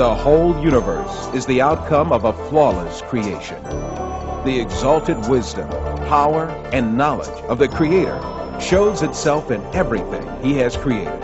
The whole universe is the outcome of a flawless creation. The exalted wisdom, power, and knowledge of the Creator shows itself in everything He has created.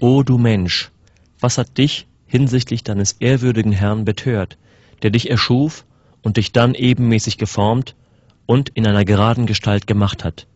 O du Mensch, was hat dich hinsichtlich deines ehrwürdigen Herrn betört, der dich erschuf und dich dann ebenmäßig geformt und in einer geraden Gestalt gemacht hat?